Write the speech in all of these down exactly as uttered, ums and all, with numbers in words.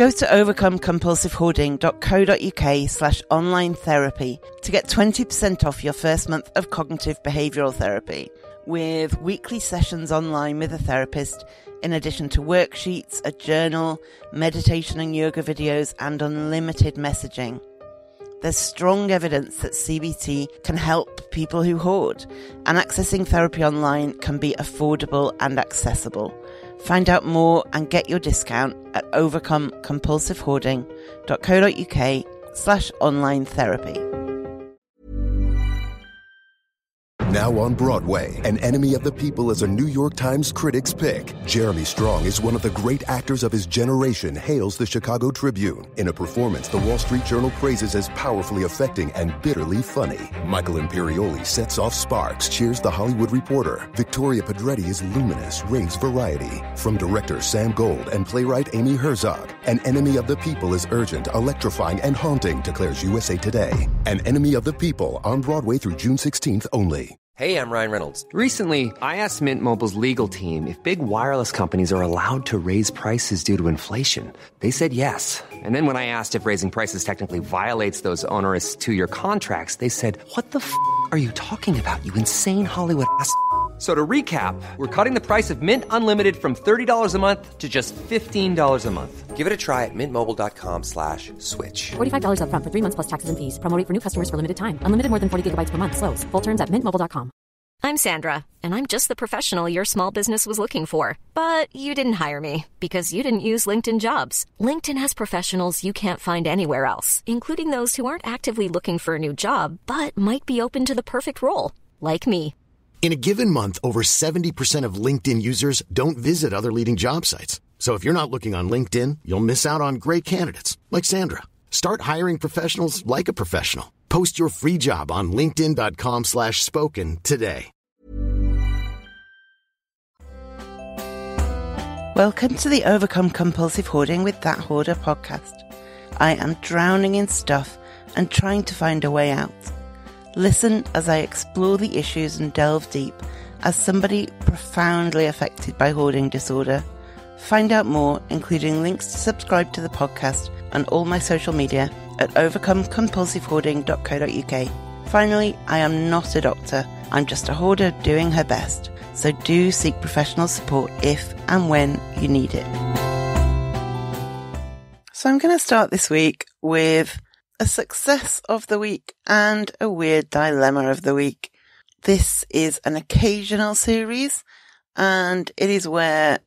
Go to overcomecompulsivehoarding.co.uk slash online therapy to get twenty percent off your first month of cognitive behavioural therapy, with weekly sessions online with a therapist, in addition to worksheets, a journal, meditation and yoga videos, and unlimited messaging. There's strong evidence that C B T can help people who hoard, and accessing therapy online can be affordable and accessible. Find out more and get your discount at overcomecompulsivehoarding.co.uk slash online therapy. Now on Broadway, An Enemy of the People is a New York Times critic's pick. Jeremy Strong is one of the great actors of his generation, hails the Chicago Tribune in a performance the Wall Street Journal praises as powerfully affecting and bitterly funny. Michael Imperioli sets off sparks, cheers the Hollywood Reporter. Victoria Pedretti is luminous, raves variety. From director Sam Gold and playwright Amy Herzog, An Enemy of the People is urgent, electrifying, and haunting, declares U S A Today. An Enemy of the People, on Broadway through June sixteenth only. Hey, I'm Ryan Reynolds. Recently, I asked Mint Mobile's legal team if big wireless companies are allowed to raise prices due to inflation. They said yes. And then when I asked if raising prices technically violates those onerous two-year contracts, they said, what the f*** are you talking about, you insane Hollywood ass f- So to recap, we're cutting the price of Mint Unlimited from thirty dollars a month to just fifteen dollars a month. Give it a try at mintmobile.com slash switch. forty-five dollars up front for three months plus taxes and fees. Promoting for new customers for limited time. Unlimited more than forty gigabytes per month. Slows full terms at mint mobile dot com. I'm Sandra, and I'm just the professional your small business was looking for. But you didn't hire me because you didn't use LinkedIn Jobs. LinkedIn has professionals you can't find anywhere else, including those who aren't actively looking for a new job, but might be open to the perfect role, like me. In a given month, over seventy percent of LinkedIn users don't visit other leading job sites. So if you're not looking on LinkedIn, you'll miss out on great candidates like Sandra. Start hiring professionals like a professional. Post your free job on linkedin.com slash spoken today. Welcome to the Overcome Compulsive Hoarding with That Hoarder podcast. I am drowning in stuff and trying to find a way out. Listen as I explore the issues and delve deep as somebody profoundly affected by hoarding disorder. Find out more, including links to subscribe to the podcast and all my social media at overcome compulsive hoarding dot co dot uk. Finally, I am not a doctor. I'm just a hoarder doing her best. So do seek professional support if and when you need it. So I'm going to start this week with a success of the week and a weird dilemma of the week. This is an occasional series, and it is where,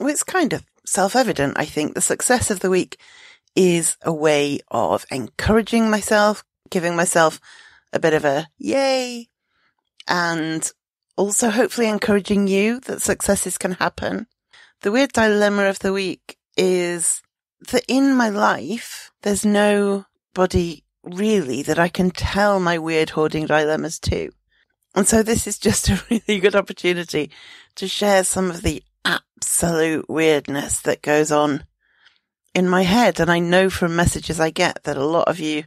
well, it's kind of self-evident, I think. The success of the week is a way of encouraging myself, giving myself a bit of a yay, and also hopefully encouraging you that successes can happen. The weird dilemma of the week is that in my life, there's no body really that I can tell my weird hoarding dilemmas to. And so this is just a really good opportunity to share some of the absolute weirdness that goes on in my head. And I know from messages I get that a lot of you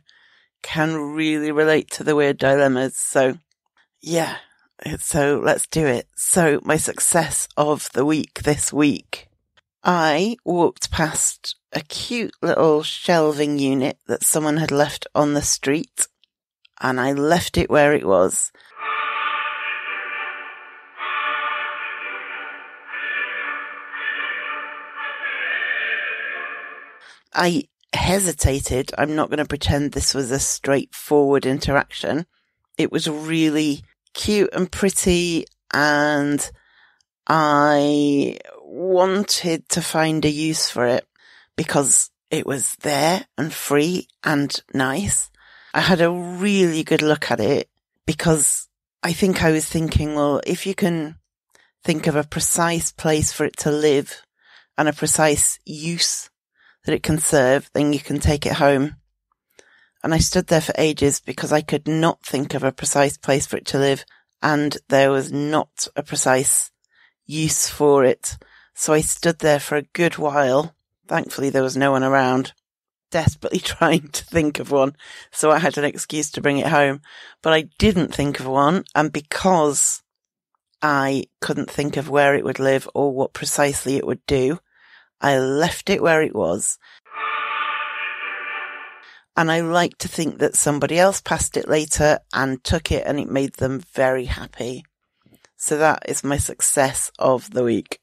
can really relate to the weird dilemmas. So yeah, so let's do it. So my success of the week this week. I walked past a cute little shelving unit that someone had left on the street, and I left it where it was. I hesitated. I'm not going to pretend this was a straightforward interaction. It was really cute and pretty, and I wanted to find a use for it because it was there and free and nice. I had a really good look at it because I think I was thinking, well, if you can think of a precise place for it to live and a precise use that it can serve, then you can take it home. And I stood there for ages because I could not think of a precise place for it to live, and there was not a precise use for it. So I stood there for a good while. Thankfully, there was no one around, desperately trying to think of one. So I had an excuse to bring it home, but I didn't think of one. And because I couldn't think of where it would live or what precisely it would do, I left it where it was. And I like to think that somebody else passed it later and took it and it made them very happy. So that is my success of the week.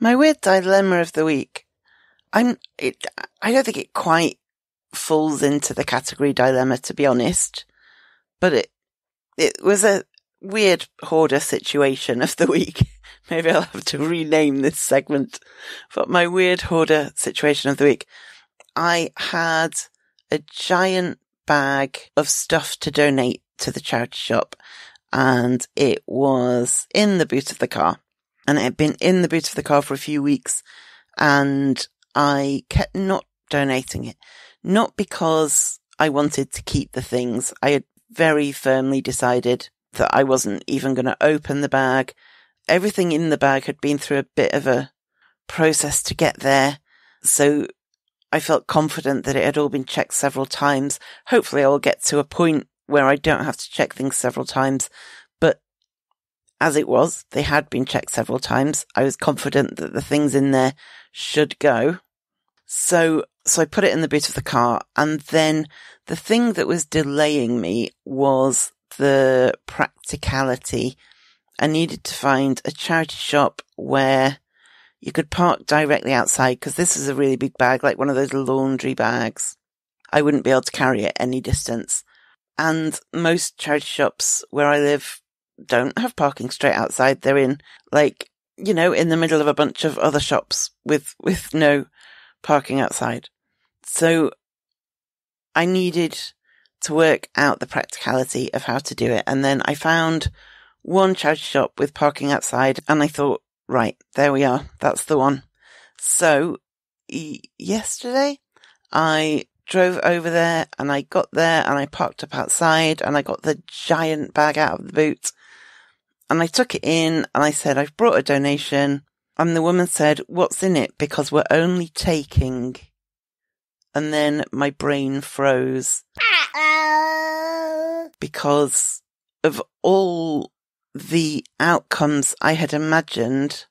My weird dilemma of the week. I'm, it, I don't think it quite falls into the category dilemma, to be honest, but it, it was a weird hoarder situation of the week. Maybe I'll have to rename this segment, but my weird hoarder situation of the week. I had a giant bag of stuff to donate to the charity shop, and it was in the boot of the car, and it had been in the boot of the car for a few weeks, and I kept not donating it, not because I wanted to keep the things. I had very firmly decided that I wasn't even going to open the bag. Everything in the bag had been through a bit of a process to get there. So I felt confident that it had all been checked several times. Hopefully I'll get to a point where I don't have to check things several times. But as it was, they had been checked several times. I was confident that the things in there should go. So, so I put it in the boot of the car. And then the thing that was delaying me was the practicality. I needed to find a charity shop where you could park directly outside, because this was a really big bag, like one of those laundry bags. I wouldn't be able to carry it any distance. And most charity shops where I live don't have parking straight outside. They're in, like, you know, in the middle of a bunch of other shops with, with no parking outside. So I needed to work out the practicality of how to do it. And then I found one charity shop with parking outside, and I thought, right, there we are. That's the one. So e- yesterday I drove over there, and I got there, and I parked up outside, and I got the giant bag out of the boot, and I took it in, and I said, I've brought a donation. And the woman said, what's in it? Because we're only taking. And then my brain froze. Uh-oh. Because of all the outcomes I had imagined,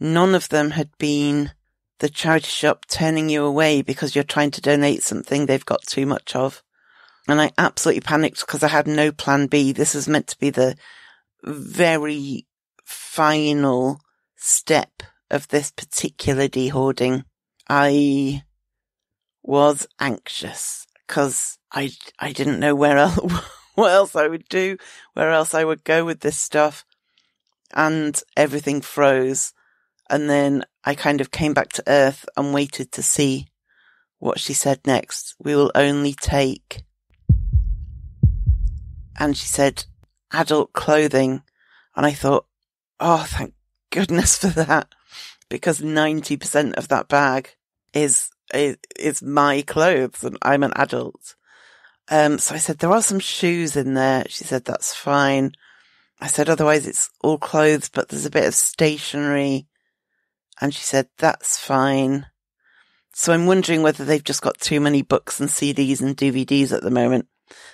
none of them had been the charity shop turning you away because you're trying to donate something they've got too much of. And I absolutely panicked because I had no plan B. This was meant to be the very final step of this particular de-hoarding. I was anxious because I, I didn't know where else, what else I would do, where else I would go with this stuff. And everything froze. And then I kind of came back to earth and waited to see what she said next. We will only take. And she said, adult clothing. And I thought, oh, thank goodness for that, because ninety percent of that bag is is, is my clothes, and I'm an adult. Um, so I said, there are some shoes in there. She said, that's fine. I said, otherwise it's all clothes, but there's a bit of stationery. And she said, that's fine. So I'm wondering whether they've just got too many books and C Ds and D V Ds at the moment.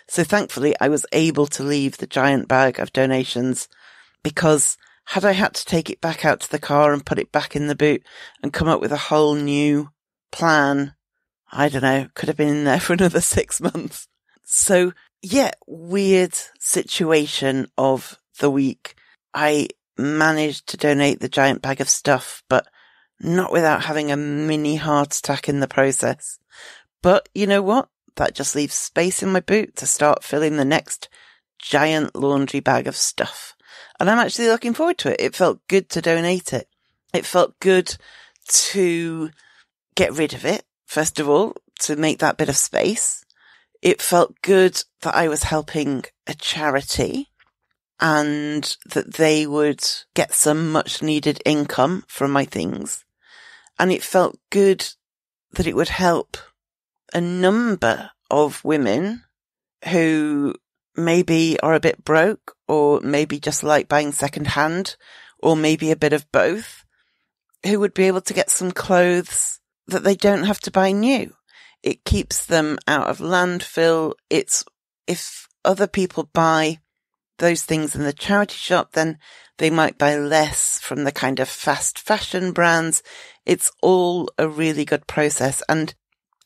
So thankfully I was able to leave the giant bag of donations, because had I had to take it back out to the car and put it back in the boot and come up with a whole new plan, I don't know, could have been in there for another six months. So yeah, weird situation of the week. I managed to donate the giant bag of stuff, but not without having a mini heart attack in the process. But you know what? That just leaves space in my boot to start filling the next giant laundry bag of stuff. And I'm actually looking forward to it. It felt good to donate it. It felt good to get rid of it, first of all, to make that bit of space. It felt good that I was helping a charity and that they would get some much needed income from my things. And it felt good that it would help a number of women who maybe are a bit broke, or maybe just like buying secondhand, or maybe a bit of both, who would be able to get some clothes that they don't have to buy new. It keeps them out of landfill. It's, if other people buy those things in the charity shop, then they might buy less from the kind of fast fashion brands. It's all a really good process. And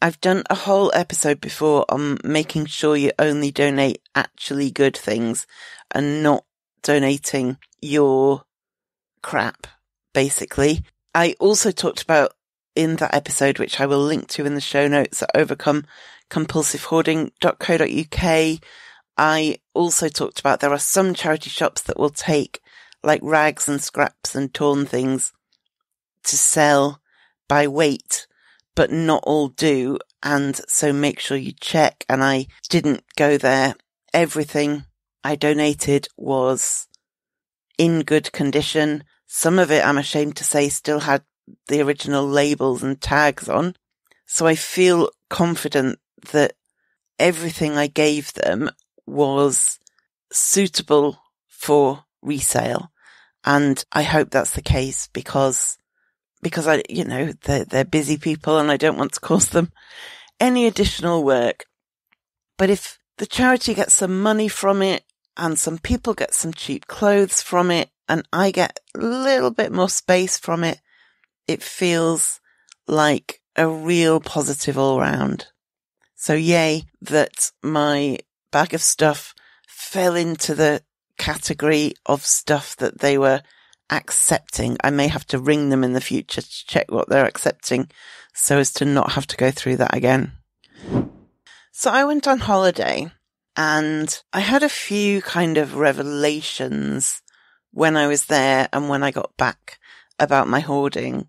I've done a whole episode before on making sure you only donate actually good things and not donating your crap, basically. I also talked about in that episode, which I will link to in the show notes at overcome compulsive hoarding dot co dot uk. I also talked about there are some charity shops that will take like rags and scraps and torn things to sell by weight, but not all do. And so make sure you check. And I didn't go there. Everything I donated was in good condition. Some of it, I'm ashamed to say, still had the original labels and tags on. So I feel confident that everything I gave them was suitable for resale. And I hope that's the case because, because I, you know, they're, they're busy people and I don't want to cause them any additional work. But if the charity gets some money from it and some people get some cheap clothes from it and I get a little bit more space from it, it feels like a real positive all round. So yay that my bag of stuff fell into the category of stuff that they were accepting. I may have to ring them in the future to check what they're accepting so as to not have to go through that again. So I went on holiday and I had a few kind of revelations when I was there and when I got back about my hoarding.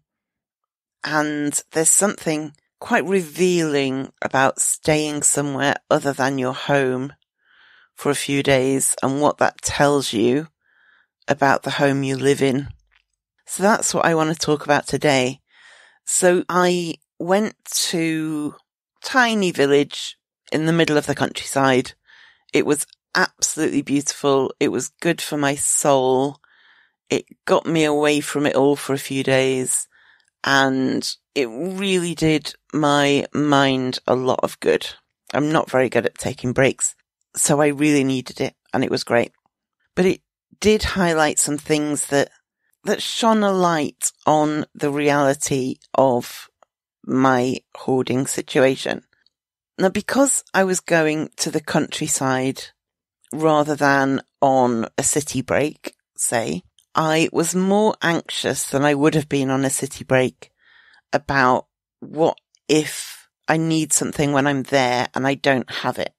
And there's something quite revealing about staying somewhere other than your home for a few days and what that tells you about the home you live in. So that's what I want to talk about today. So I went to a tiny village in the middle of the countryside. It was absolutely beautiful. It was good for my soul. It got me away from it all for a few days and it really did my mind a lot of good. I'm not very good at taking breaks, so I really needed it and it was great. But it did highlight some things that, that shone a light on the reality of my hoarding situation. Now, because I was going to the countryside rather than on a city break, say, I was more anxious than I would have been on a city break about what if I need something when I'm there and I don't have it.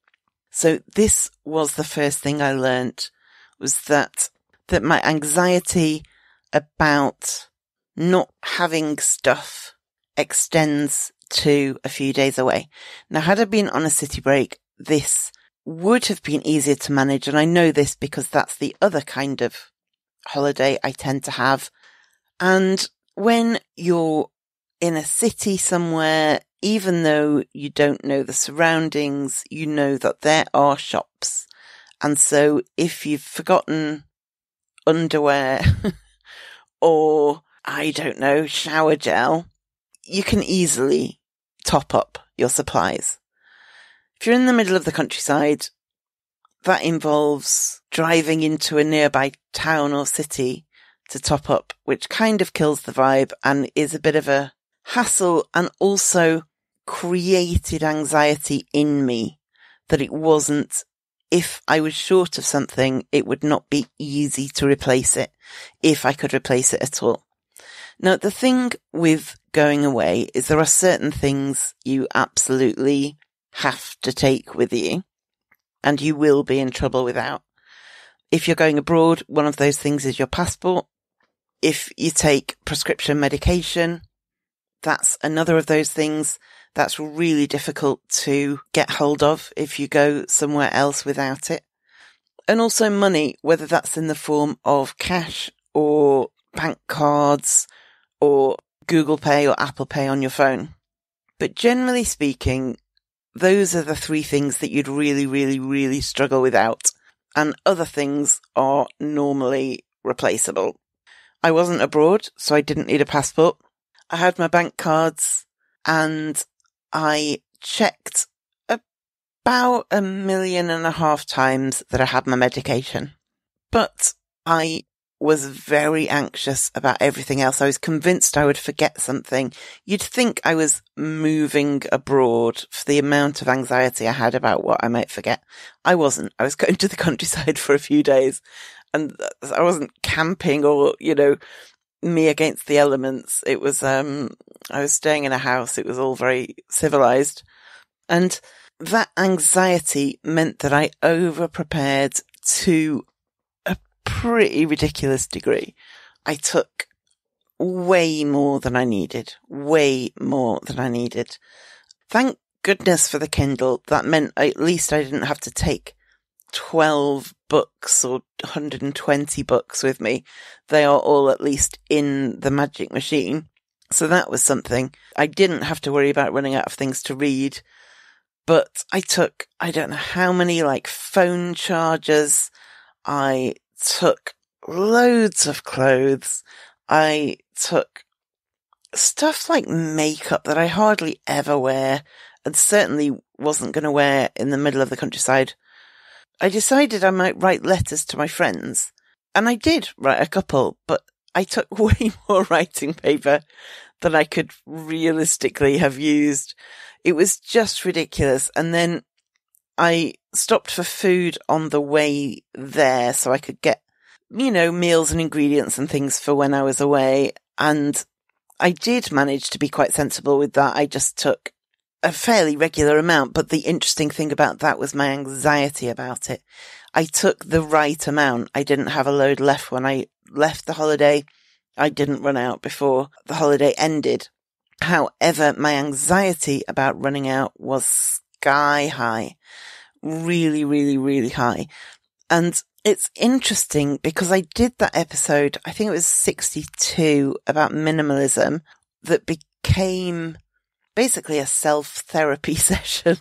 So this was the first thing I learnt, was that that my anxiety about not having stuff extends to a few days away. Now, had I been on a city break, this would have been easier to manage. And I know this because that's the other kind of holiday I tend to have. And when you're in a city somewhere, even though you don't know the surroundings, you know that there are shops. And so if you've forgotten underwear or, I don't know, shower gel, you can easily top up your supplies. If you're in the middle of the countryside, that involves driving into a nearby town or city to top up, which kind of kills the vibe and is a bit of a hassle and also created anxiety in me that it wasn't, if I was short of something, it would not be easy to replace it, if I could replace it at all. Now, the thing with going away is there are certain things you absolutely have to take with you and you will be in trouble without. If you're going abroad, one of those things is your passport. If you take prescription medication, that's another of those things that's really difficult to get hold of if you go somewhere else without it. And also money, whether that's in the form of cash or bank cards or Google Pay or Apple Pay on your phone. But generally speaking, those are the three things that you'd really, really, really struggle without. And other things are normally replaceable. I wasn't abroad, so I didn't need a passport. I had my bank cards and I checked about a million and a half times that I had my medication. But I was very anxious about everything else. I was convinced I would forget something. You'd think I was moving abroad for the amount of anxiety I had about what I might forget. I wasn't. I was going to the countryside for a few days, and I wasn't camping or, you know, me against the elements. It was, um, I was staying in a house. It was all very civilized. And that anxiety meant that I over-prepared to a pretty ridiculous degree. I took way more than I needed, way more than I needed. Thank goodness for the Kindle. That meant at least I didn't have to take twelve books or one hundred twenty books with me. They are all at least in the magic machine. So that was something. I didn't have to worry about running out of things to read. But I took, I don't know how many, like, phone chargers. I took loads of clothes. I took stuff like makeup that I hardly ever wear and certainly wasn't going to wear in the middle of the countryside. I decided I might write letters to my friends, and I did write a couple, but I took way more writing paper than I could realistically have used. It was just ridiculous. And then I stopped for food on the way there so I could get, you know, meals and ingredients and things for when I was away. And I did manage to be quite sensible with that. I just took a fairly regular amount. But the interesting thing about that was my anxiety about it. I took the right amount. I didn't have a load left when I left the holiday. I didn't run out before the holiday ended. However, my anxiety about running out was sky high, really, really, really high. And it's interesting because I did that episode, I think it was sixty-two, about minimalism that became basically a self-therapy session.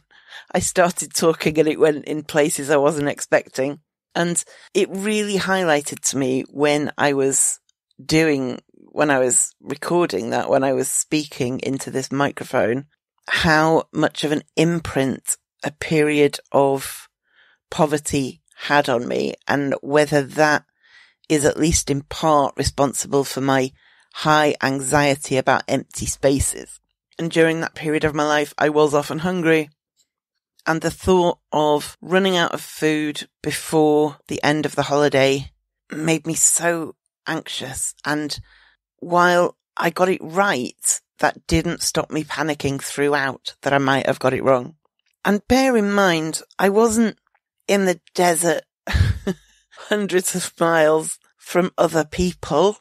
I started talking and it went in places I wasn't expecting. And it really highlighted to me when I was doing when I was recording that, when I was speaking into this microphone, how much of an imprint a period of poverty had on me, and whether that is at least in part responsible for my high anxiety about empty spaces. And during that period of my life, I was often hungry. And the thought of running out of food before the end of the holiday made me so anxious. And while I got it right, that didn't stop me panicking throughout that I might have got it wrong. And bear in mind, I wasn't in the desert hundreds of miles from other people.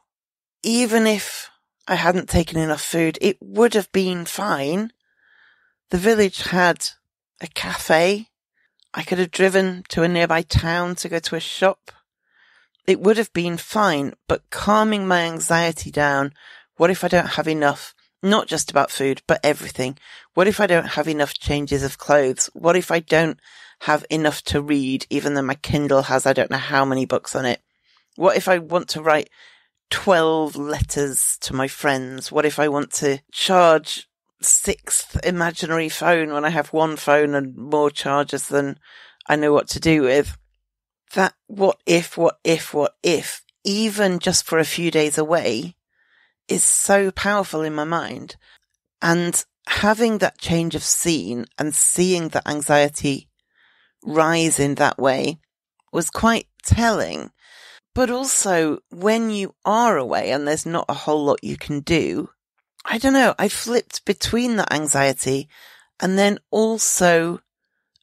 Even if I hadn't taken enough food, it would have been fine. The village had a cafe. I could have driven to a nearby town to go to a shop. It would have been fine, but calming my anxiety down. What if I don't have enough? Not just about food, but everything. What if I don't have enough changes of clothes? What if I don't have enough to read, even though my Kindle has I don't know how many books on it? What if I want to write twelve letters to my friends? What if I want to charge sixth imaginary phone when I have one phone and more chargers than I know what to do with? That what if, what if, what if, even just for a few days away, is so powerful in my mind. And having that change of scene and seeing that anxiety rise in that way was quite telling. But also, when you are away and there's not a whole lot you can do, I don't know, I flipped between that anxiety and then also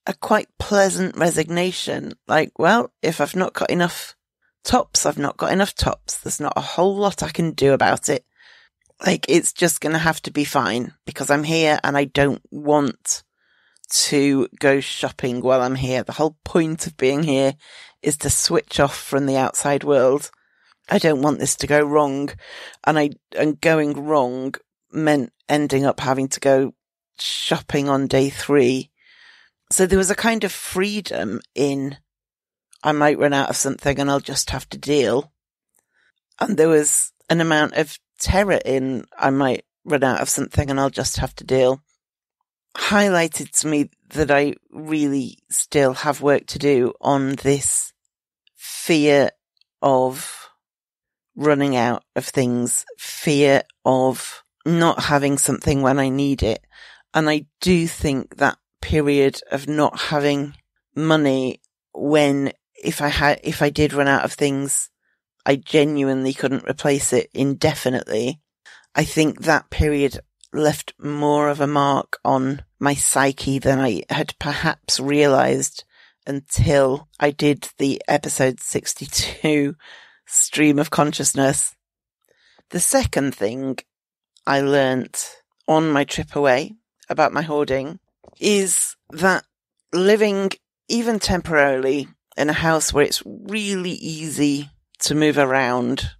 a quite pleasant resignation. Like, well, if I've not got enough tops, I've not got enough tops. There's not a whole lot I can do about it. Like, it's just going to have to be fine because I'm here and I don't want to go shopping while I'm here. The whole point of being here is to switch off from the outside world. I don't want this to go wrong. And I, and going wrong meant ending up having to go shopping on day three. So there was a kind of freedom in, I might run out of something and I'll just have to deal. And there was an amount of terror in, I might run out of something and I'll just have to deal. Highlighted to me that I really still have work to do on this fear of running out of things, fear of not having something when I need it. And I do think that period of not having money, when if I had, if I did run out of things, I genuinely couldn't replace it indefinitely. I think that period left more of a mark on my psyche than I had perhaps realized until I did the episode sixty-two stream of consciousness. The second thing I learnt on my trip away about my hoarding is that living, even temporarily, in a house where it's really easy to move around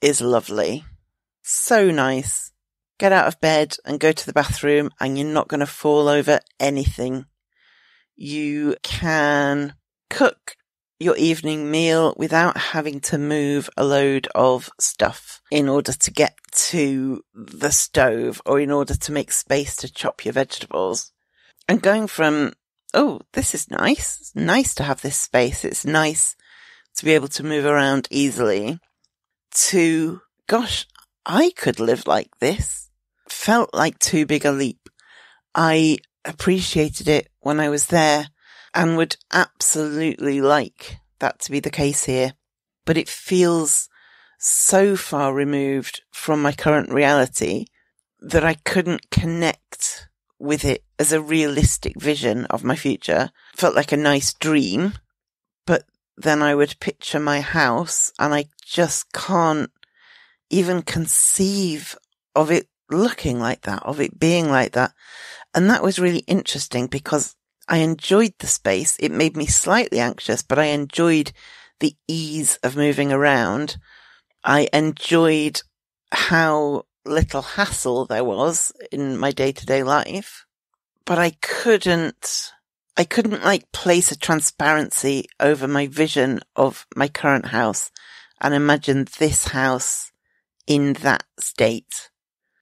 is lovely. So nice. Get out of bed and go to the bathroom and you're not going to fall over anything. You can cook your evening meal without having to move a load of stuff in order to get to the stove or in order to make space to chop your vegetables. And going from, oh, this is nice. It's nice to have this space. It's nice to be able to move around easily, to, gosh, I could live like this. Felt like too big a leap. I appreciated it when I was there and would absolutely like that to be the case here. But it feels so far removed from my current reality that I couldn't connect with it as a realistic vision of my future. Felt like a nice dream, but then I would picture my house and I just can't even conceive of it looking like that, of it being like that. And that was really interesting because I enjoyed the space. It made me slightly anxious, but I enjoyed the ease of moving around. I enjoyed how little hassle there was in my day-to-day life, but I couldn't, I couldn't like place a transparency over my vision of my current house and imagine this house in that state.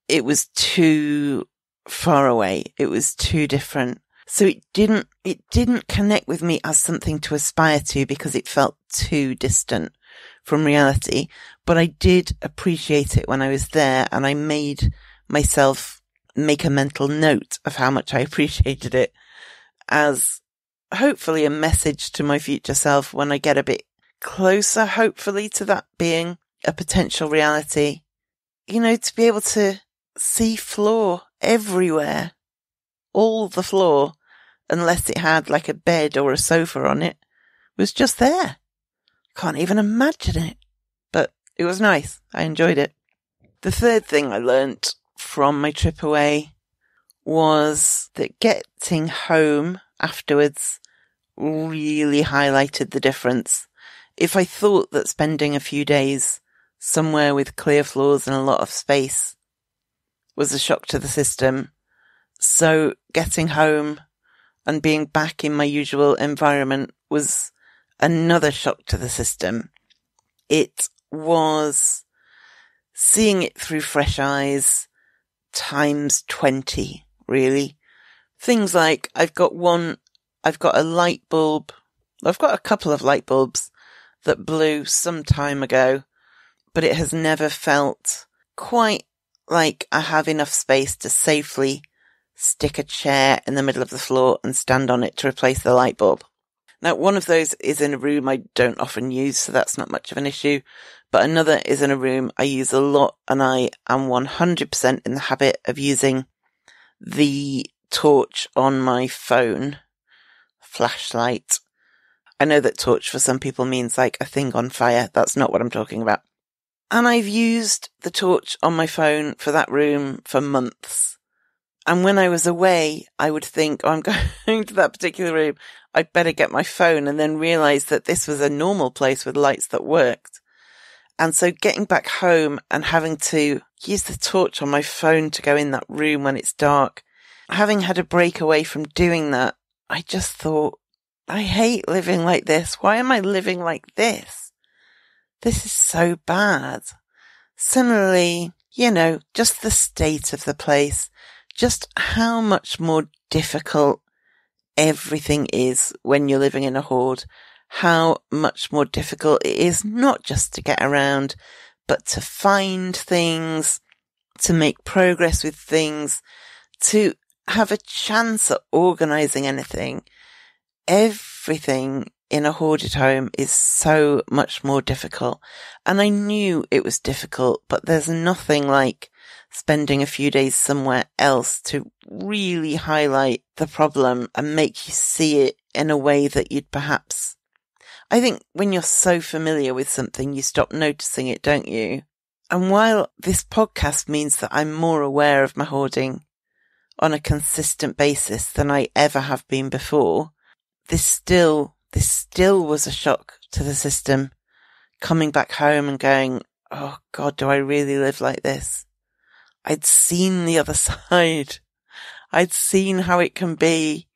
It was too far away. It was too different. So it didn't, it didn't connect with me as something to aspire to because it felt too distant from reality. But I did appreciate it when I was there and I made myself make a mental note of how much I appreciated it as hopefully a message to my future self when I get a bit closer, hopefully, to that being a potential reality, you know, to be able to see floor everywhere, all the floor, unless it had like a bed or a sofa on it, was just there. Can't even imagine it, but it was nice. I enjoyed it. The third thing I learnt from my trip away was that getting home afterwards really highlighted the difference. If I thought that spending a few days somewhere with clear floors and a lot of space was a shock to the system, so getting home and being back in my usual environment was another shock to the system. It was seeing it through fresh eyes times twenty, really. Things like I've got one, I've got a light bulb, I've got a couple of light bulbs that blew some time ago, but it has never felt quite like I have enough space to safely stick a chair in the middle of the floor and stand on it to replace the light bulb. Now, one of those is in a room I don't often use, so that's not much of an issue, but another is in a room I use a lot, and I am one hundred percent in the habit of using the torch on my phone, flashlight. I know that torch for some people means like a thing on fire. That's not what I'm talking about. And I've used the torch on my phone for that room for months. And when I was away, I would think, oh, I'm going to that particular room. I'd better get my phone, and then realise that this was a normal place with lights that worked. And so getting back home and having to use the torch on my phone to go in that room when it's dark, having had a break away from doing that, I just thought, I hate living like this. Why am I living like this? This is so bad. Similarly, you know, just the state of the place, just how much more difficult everything is when you're living in a hoard, how much more difficult it is not just to get around, but to find things, to make progress with things, to have a chance at organising anything. Everything in a hoarded home is so much more difficult. And I knew it was difficult, but there's nothing like spending a few days somewhere else to really highlight the problem and make you see it in a way that you'd perhaps... I think when you're so familiar with something, you stop noticing it, don't you? And while this podcast means that I'm more aware of my hoarding on a consistent basis than I ever have been before, this still, this still was a shock to the system, coming back home and going, oh God, do I really live like this? I'd seen the other side. I'd seen how it can be.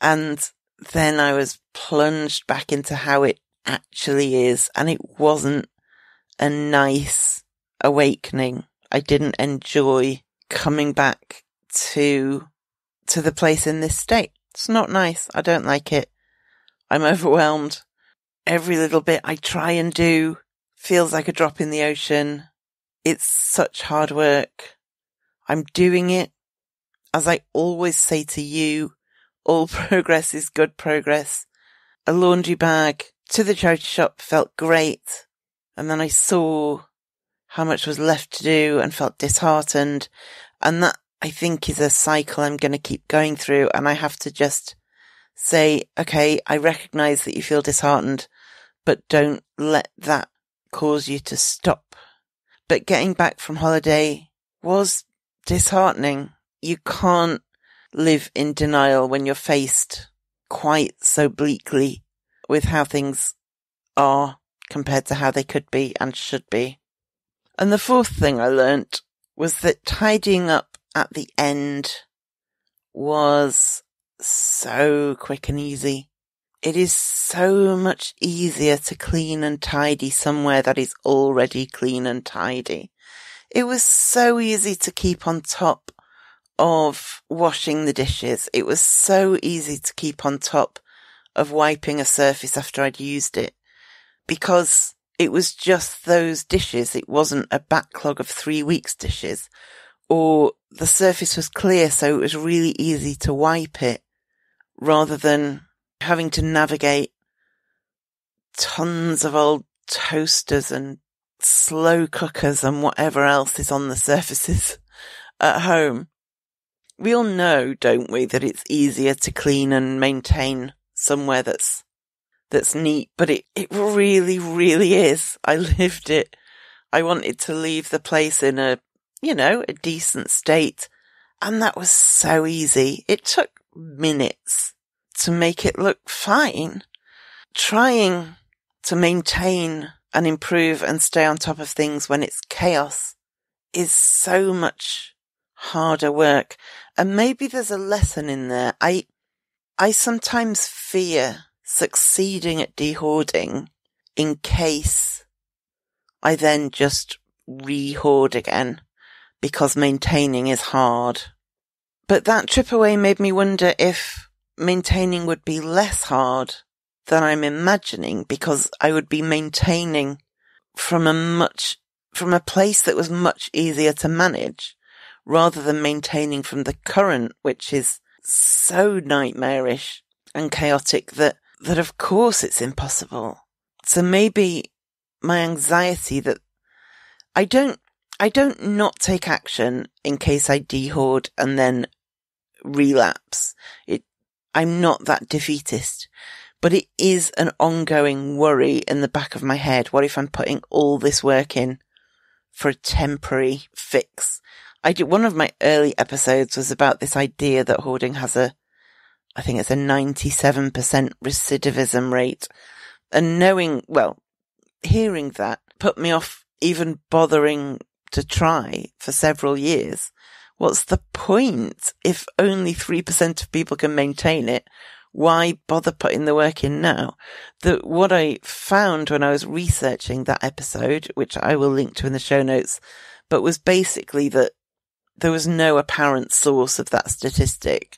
And then I was plunged back into how it actually is. And it wasn't a nice awakening. I didn't enjoy coming back to, to the place in this state. It's not nice. I don't like it. I'm overwhelmed. Every little bit I try and do feels like a drop in the ocean. It's such hard work. I'm doing it. As I always say to you, all progress is good progress. A laundry bag to the charity shop felt great. And then I saw how much was left to do and felt disheartened. And that, I think, is a cycle I'm going to keep going through. And I have to just say, okay, I recognize that you feel disheartened, but don't let that cause you to stop. But getting back from holiday was disheartening. You can't live in denial when you're faced quite so bleakly with how things are compared to how they could be and should be. And the fourth thing I learnt was that tidying up at the end was so quick and easy. It is so much easier to clean and tidy somewhere that is already clean and tidy. It was so easy to keep on top of washing the dishes. It was so easy to keep on top of wiping a surface after I'd used it, because it was just those dishes. It wasn't a backlog of three weeks' dishes, or the surface was clear, so it was really easy to wipe it rather than having to navigate tons of old toasters and slow cookers and whatever else is on the surfaces at home. We all know, don't we, that it's easier to clean and maintain somewhere that's that's neat, but it, it really, really is. I lived it. I wanted to leave the place in a, you know, a decent state, and that was so easy. It took minutes to make it look fine. Trying to maintain and improve and stay on top of things when it's chaos is so much harder work. And maybe there's a lesson in there. I, I sometimes fear succeeding at de-hoarding in case I then just re-hoard again because maintaining is hard. But that trip away made me wonder if maintaining would be less hard than I'm imagining, because I would be maintaining from a much, from a place that was much easier to manage, rather than maintaining from the current, which is so nightmarish and chaotic that, that of course it's impossible. So maybe my anxiety that I don't, I don't not take action in case I de-hoard and then relapse. It, I'm not that defeatist, but it is an ongoing worry in the back of my head. What if I'm putting all this work in for a temporary fix? I did one of my early episodes was about this idea that hoarding has a, I think it's a ninety-seven percent recidivism rate. And knowing, well, hearing that put me off even bothering to try for several years. What's the point? If only three percent of people can maintain it, why bother putting the work in now? The, what I found when I was researching that episode, which I will link to in the show notes, but was basically that there was no apparent source of that statistic.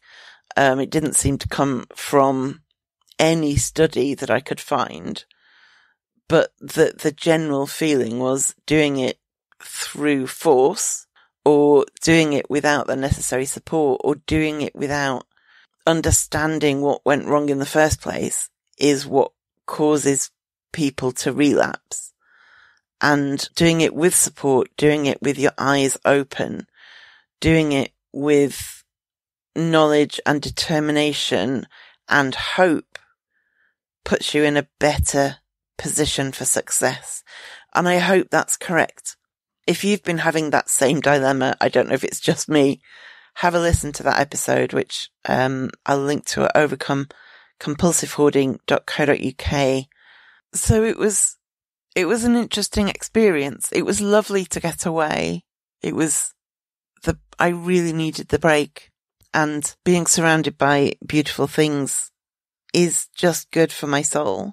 Um, it didn't seem to come from any study that I could find, but the, the general feeling was doing it through force, or doing it without the necessary support, or doing it without understanding what went wrong in the first place is what causes people to relapse. And doing it with support, doing it with your eyes open, doing it with knowledge and determination and hope puts you in a better position for success. And I hope that's correct. If you've been having that same dilemma, I don't know if it's just me, have a listen to that episode, which um, I'll link to at overcome compulsive hoarding dot co dot uk. So it was, it was an interesting experience. It was lovely to get away. It was the, I really needed the break, and being surrounded by beautiful things is just good for my soul.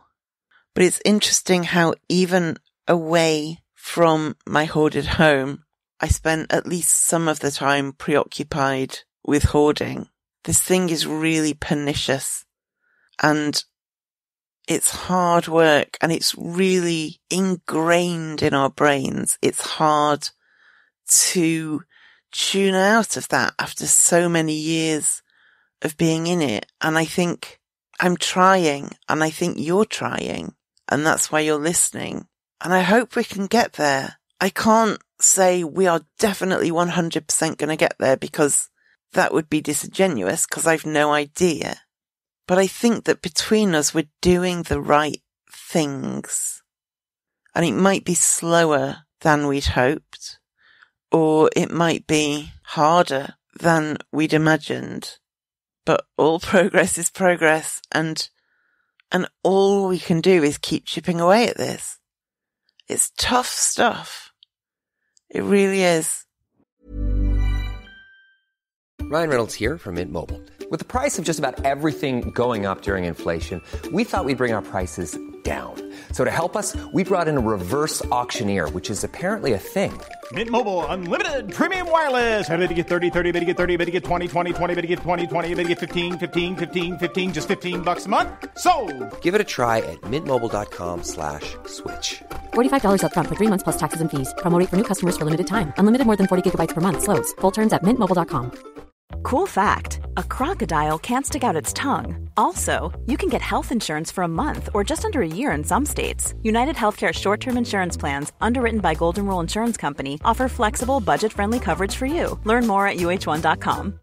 But it's interesting how even away from my hoarded home, I spent at least some of the time preoccupied with hoarding. This thing is really pernicious, and it's hard work, and it's really ingrained in our brains. It's hard to tune out of that after so many years of being in it. And I think I'm trying, and I think you're trying, and that's why you're listening. And I hope we can get there. I can't say we are definitely one hundred percent going to get there, because that would be disingenuous, because I've no idea. But I think that between us, we're doing the right things. And it might be slower than we'd hoped, or it might be harder than we'd imagined. But all progress is progress, and and all we can do is keep chipping away at this. It's tough stuff. It really is. Ryan Reynolds here from Mint Mobile. With the price of just about everything going up during inflation, we thought we'd bring our prices down. So to help us, we brought in a reverse auctioneer, which is apparently a thing. Mint Mobile Unlimited Premium Wireless. How about to get thirty, thirty, how to get thirty, how to get twenty, twenty, twenty, how to get twenty, twenty, how to get fifteen, fifteen, fifteen, fifteen, just fifteen bucks a month? Sold! Give it a try at mintmobile.com slash switch. forty-five dollars up front for three months plus taxes and fees. Promo rate for new customers for limited time. Unlimited more than forty gigabytes per month. Slows full terms at mint mobile dot com. Cool fact, a crocodile can't stick out its tongue. Also, you can get health insurance for a month or just under a year in some states. United Healthcare short-term insurance plans, underwritten by Golden Rule Insurance Company, offer flexible, budget-friendly coverage for you. Learn more at U H one dot com.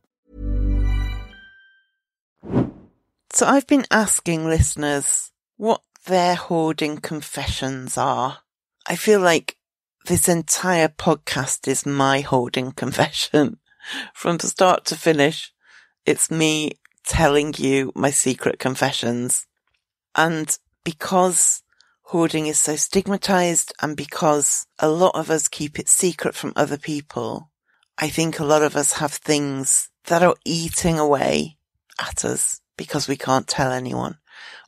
So I've been asking listeners what their hoarding confessions are. I feel like this entire podcast is my hoarding confession. From start to finish, it's me telling you my secret confessions. And because hoarding is so stigmatized, and because a lot of us keep it secret from other people, I think a lot of us have things that are eating away at us because we can't tell anyone.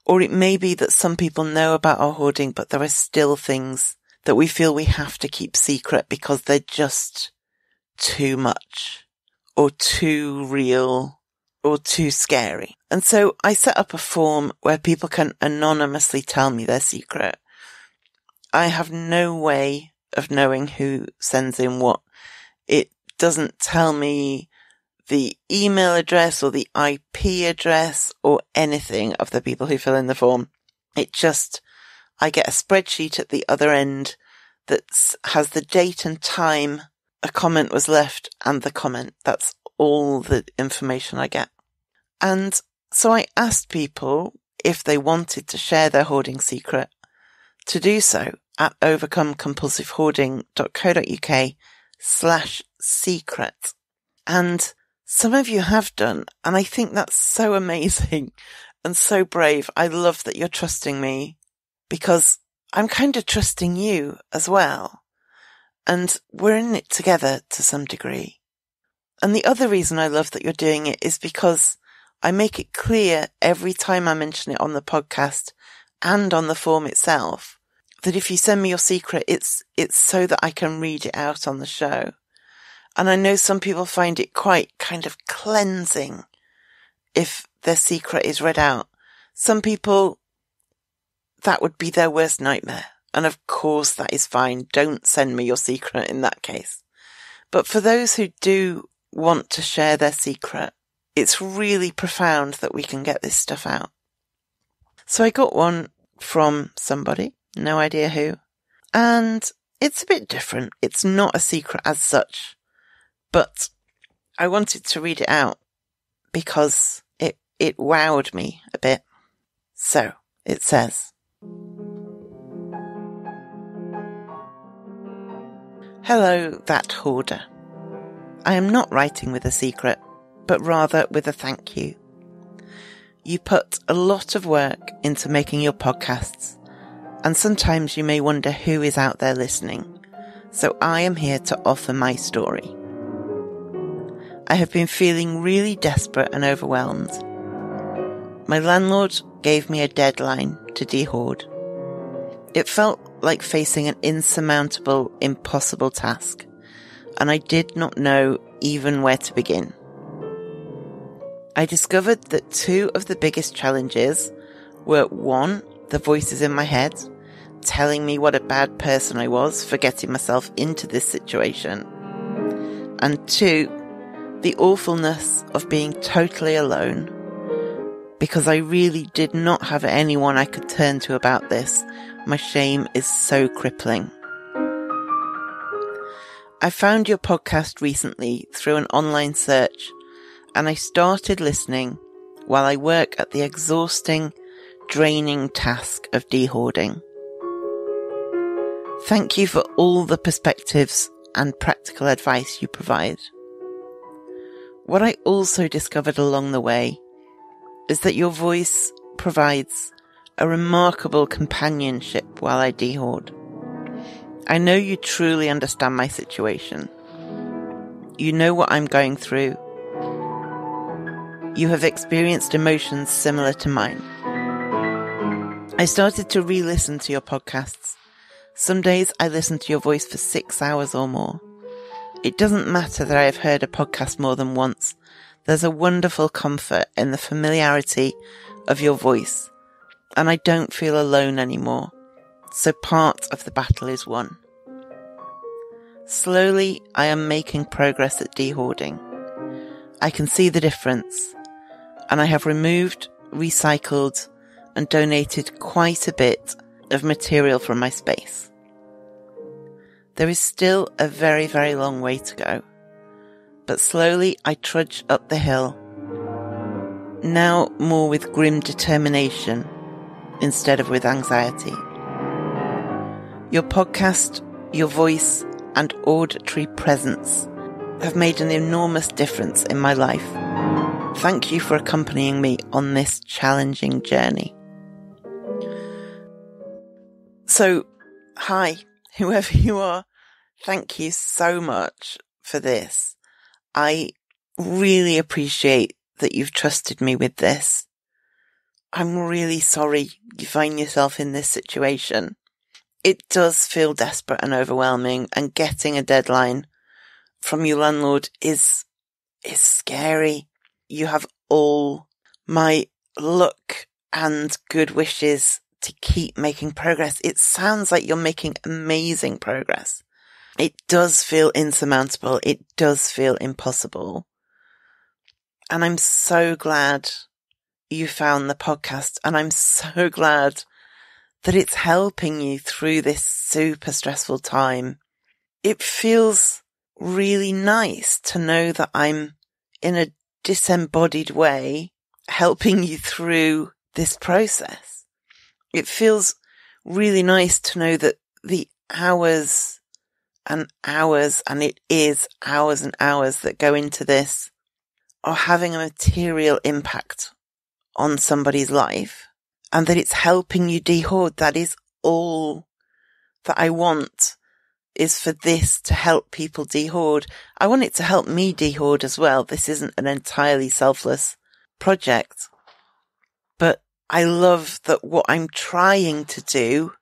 Or it may be that some people know about our hoarding, but there are still things that we feel we have to keep secret because they're just too much, or too real, or too scary. And so I set up a form where people can anonymously tell me their secret. I have no way of knowing who sends in what. It doesn't tell me the email address or the I P address or anything of the people who fill in the form. It just, I get a spreadsheet at the other end that has the date and time a comment was left, and the comment. That's all the information I get. And so I asked people if they wanted to share their hoarding secret to do so at overcomecompulsivehoarding.co.uk slash secret. And some of you have done, and I think that's so amazing and so brave. I love that you're trusting me, because I'm kind of trusting you as well. And we're in it together to some degree. And the other reason I love that you're doing it is because I make it clear every time I mention it on the podcast and on the form itself that if you send me your secret, it's it's so that I can read it out on the show. And I know some people find it quite kind of cleansing if their secret is read out. Some people, that would be their worst nightmare. And of course, that is fine. Don't send me your secret in that case. But for those who do want to share their secret, it's really profound that we can get this stuff out. So I got one from somebody, no idea who, and it's a bit different. It's not a secret as such, but I wanted to read it out because it, it wowed me a bit. So it says, "Hello, That Hoarder. I am not writing with a secret, but rather with a thank you. You put a lot of work into making your podcasts, and sometimes you may wonder who is out there listening, so I am here to offer my story. I have been feeling really desperate and overwhelmed. My landlord gave me a deadline to de-hoard. It felt like facing an insurmountable, impossible task, and I did not know even where to begin. I discovered that two of the biggest challenges were, one, the voices in my head, telling me what a bad person I was for getting myself into this situation, and two, the awfulness of being totally alone, because I really did not have anyone I could turn to about this. My shame is so crippling. I found your podcast recently through an online search, and I started listening while I work at the exhausting, draining task of de-hoarding. Thank you for all the perspectives and practical advice you provide. What I also discovered along the way is that your voice provides a remarkable companionship while I de-hoard. I know you truly understand my situation. You know what I'm going through. You have experienced emotions similar to mine. I started to re-listen to your podcasts. Some days I listen to your voice for six hours or more. It doesn't matter that I have heard a podcast more than once. There's a wonderful comfort in the familiarity of your voice, and I don't feel alone anymore. So part of the battle is won. Slowly, I am making progress at de-hoarding. I can see the difference, and I have removed, recycled, and donated quite a bit of material from my space. There is still a very, very long way to go, but slowly I trudge up the hill, now more with grim determination instead of with anxiety. Your podcast, your voice, and auditory presence have made an enormous difference in my life. Thank you for accompanying me on this challenging journey." So, hi, whoever you are, thank you so much for this. I really appreciate that you've trusted me with this. I'm really sorry you find yourself in this situation. It does feel desperate and overwhelming, and getting a deadline from your landlord is is scary. You have all my luck and good wishes to keep making progress. It sounds like you're making amazing progress. It does feel insurmountable. It does feel impossible. And I'm so glad you found the podcast, and I'm so glad that it's helping you through this super stressful time. It feels really nice to know that I'm in a disembodied way helping you through this process. It feels really nice to know that the hours and hours, and it is hours and hours that go into this, are having a material impact on somebody's life, and that it's helping you de-hoard. That is all that I want, is for this to help people de-hoard. I want it to help me de-hoard as well. This isn't an entirely selfless project. But I love that what I'm trying to do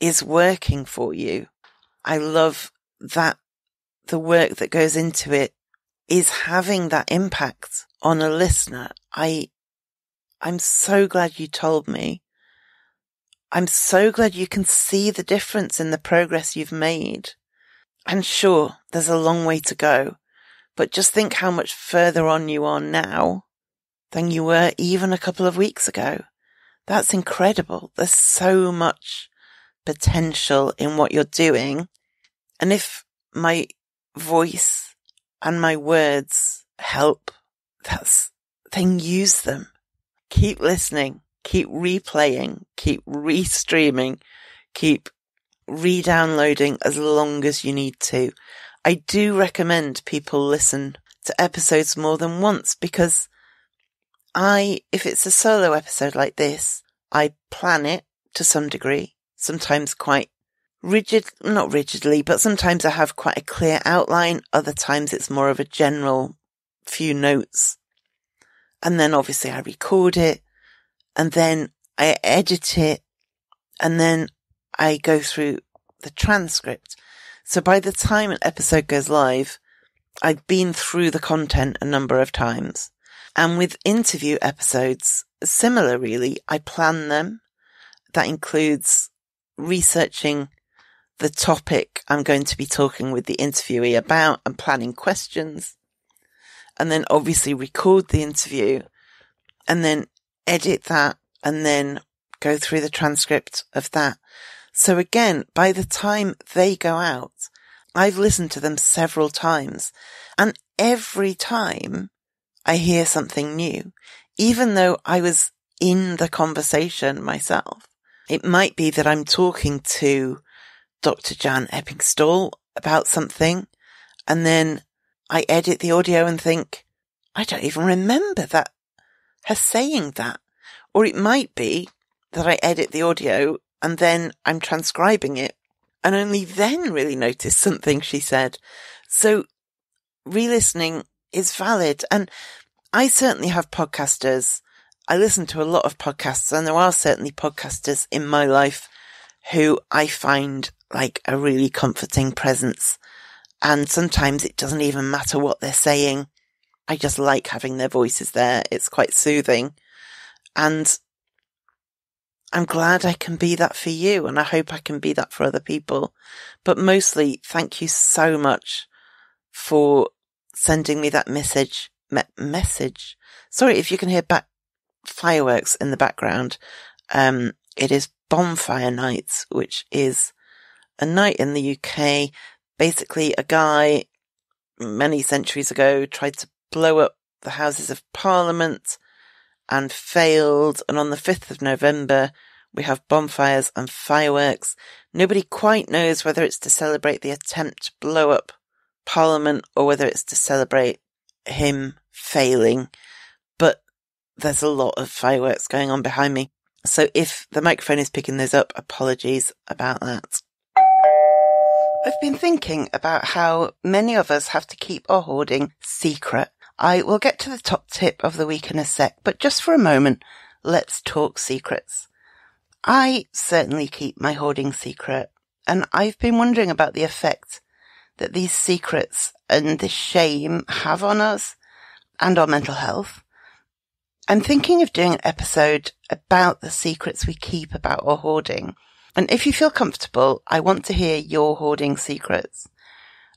is working for you. I love that the work that goes into it is having that impact on a listener. I I'm so glad you told me. I'm so glad you can see the difference in the progress you've made. And sure, there's a long way to go, but just think how much further on you are now than you were even a couple of weeks ago. That's incredible. There's so much potential in what you're doing. And if my voice and my words help, that's, then use them. Keep listening. Keep replaying, keep restreaming, keep re-downloading as long as you need to. I do recommend people listen to episodes more than once because I, if it's a solo episode like this, I plan it to some degree, sometimes quite rigid, not rigidly, but sometimes I have quite a clear outline. Other times it's more of a general few notes. And then obviously I record it. And then I edit it and then I go through the transcript. So by the time an episode goes live, I've been through the content a number of times. And with interview episodes, similar really, I plan them. That includes researching the topic I'm going to be talking with the interviewee about and planning questions. And then obviously record the interview and then edit that and then go through the transcript of that. So again, by the time they go out, I've listened to them several times and every time I hear something new, even though I was in the conversation myself. It might be that I'm talking to Doctor Jan Eppingstall about something and then I edit the audio and think, I don't even remember that. Her saying that. Or it might be that I edit the audio and then I'm transcribing it and only then really notice something she said. So re-listening is valid. And I certainly have podcasters. I listen to a lot of podcasts and there are certainly podcasters in my life who I find like a really comforting presence. And sometimes it doesn't even matter what they're saying. I just like having their voices there. It's quite soothing. And I'm glad I can be that for you. And I hope I can be that for other people. But mostly, thank you so much for sending me that message. Me- message. Sorry if you can hear back fireworks in the background. Um, it is bonfire nights, which is a night in the U K. Basically, a guy many centuries ago tried to blow up the Houses of Parliament and failed. And on the fifth of November, we have bonfires and fireworks. Nobody quite knows whether it's to celebrate the attempt to blow up Parliament or whether it's to celebrate him failing. But there's a lot of fireworks going on behind me. So if the microphone is picking those up, apologies about that. I've been thinking about how many of us have to keep our hoarding secret. I will get to the top tip of the week in a sec, but just for a moment, let's talk secrets. I certainly keep my hoarding secret, and I've been wondering about the effect that these secrets and the shame have on us and our mental health. I'm thinking of doing an episode about the secrets we keep about our hoarding. And if you feel comfortable, I want to hear your hoarding secrets.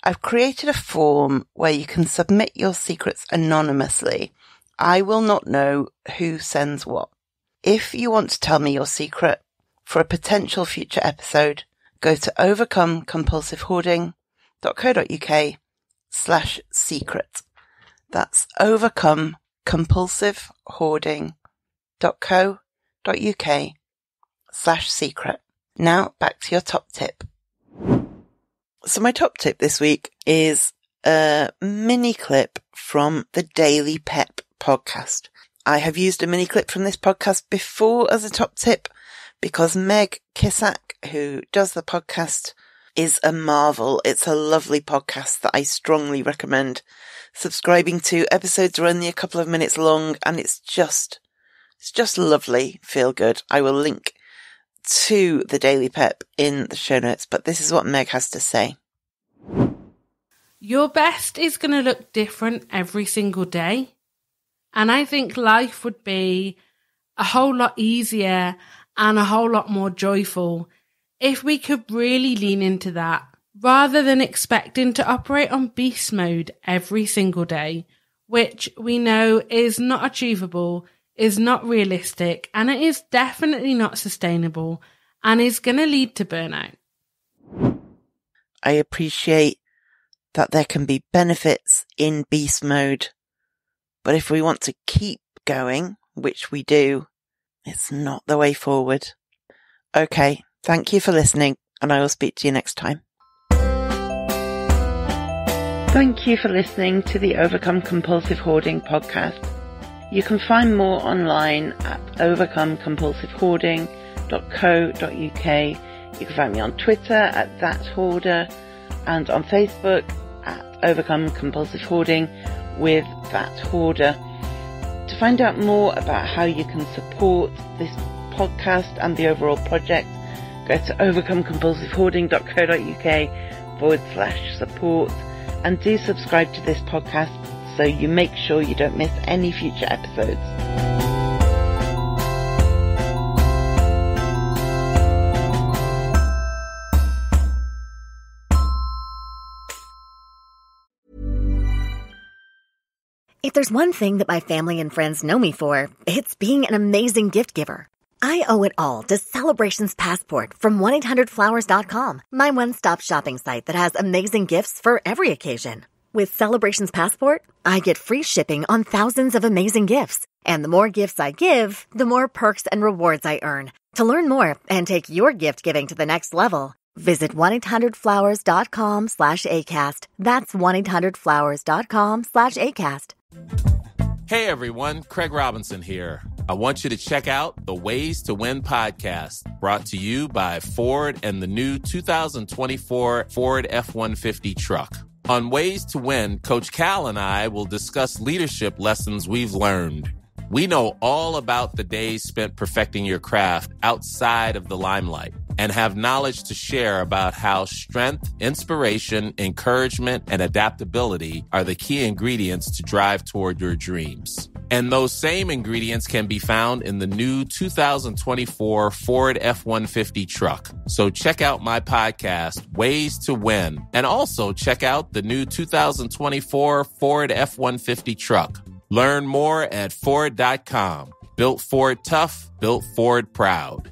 I've created a form where you can submit your secrets anonymously. I will not know who sends what. If you want to tell me your secret for a potential future episode, go to overcomecompulsivehoarding.co.uk slash secret. That's overcomecompulsivehoarding.co.uk slash secret. Now back to your top tip. So my top tip this week is a mini clip from the Daily Pep podcast. I have used a mini clip from this podcast before as a top tip because Meg Kissack, who does the podcast, is a marvel. It's a lovely podcast that I strongly recommend subscribing to. Episodes are only a couple of minutes long and it's just, it's just lovely. Feel good. I will link to the Daily Pep in the show notes, but this is what Meg has to say. Your best is going to look different every single day. And I think life would be a whole lot easier and a whole lot more joyful if we could really lean into that rather than expecting to operate on beast mode every single day, which we know is not achievable, is not realistic, and it is definitely not sustainable and is going to lead to burnout. I appreciate that there can be benefits in beast mode, but if we want to keep going, which we do, it's not the way forward. Okay, thank you for listening, and I will speak to you next time. Thank you for listening to the Overcome Compulsive Hoarding podcast. You can find more online at overcome compulsive hoarding dot co dot uk. You can find me on Twitter at That Hoarder and on Facebook at Overcome Compulsive Hoarding with That Hoarder. To find out more about how you can support this podcast and the overall project, go to overcome compulsive hoarding dot co dot uk forward slash support. And do subscribe to this podcast so you make sure you don't miss any future episodes. If there's one thing that my family and friends know me for, it's being an amazing gift giver. I owe it all to Celebrations Passport from one eight hundred flowers dot com, my one-stop shopping site that has amazing gifts for every occasion. With Celebrations Passport, I get free shipping on thousands of amazing gifts. And the more gifts I give, the more perks and rewards I earn. To learn more and take your gift giving to the next level, visit one eight hundred flowers dot com slash A cast. That's one eight hundred flowers dot com slash A cast. Hey everyone, Craig Robinson here. I want you to check out the Ways to Win podcast, brought to you by Ford and the new two thousand twenty-four Ford F one fifty truck. On Ways to Win, Coach Cal and I will discuss leadership lessons we've learned. We know all about the days spent perfecting your craft outside of the limelight and have knowledge to share about how strength, inspiration, encouragement, and adaptability are the key ingredients to drive toward your dreams. And those same ingredients can be found in the new two thousand twenty-four Ford F one fifty truck. So check out my podcast, Ways to Win, and also check out the new two thousand twenty-four Ford F one fifty truck. Learn more at Ford dot com. Built Ford tough, built Ford proud.